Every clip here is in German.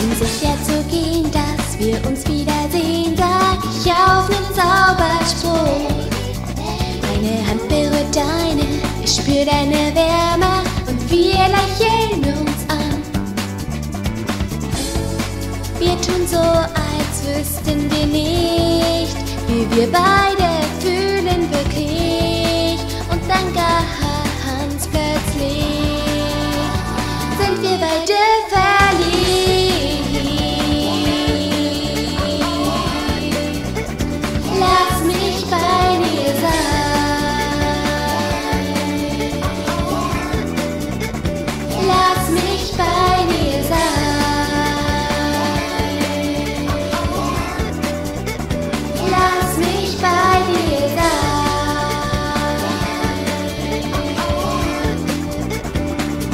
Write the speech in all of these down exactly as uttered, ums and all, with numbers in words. Und sicher zu gehen, dass wir uns wiedersehen, sag ich auf nen Zauberspruch. Meine Hand berührt deine, ich spür deine Wärme und wir lächeln uns an. Wir tun so, als wüssten wir nicht, wie wir beide fühlen wirklich. Und dann ganz plötzlich sind wir beide verliebt.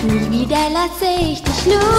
Nie wieder lass ich dich los.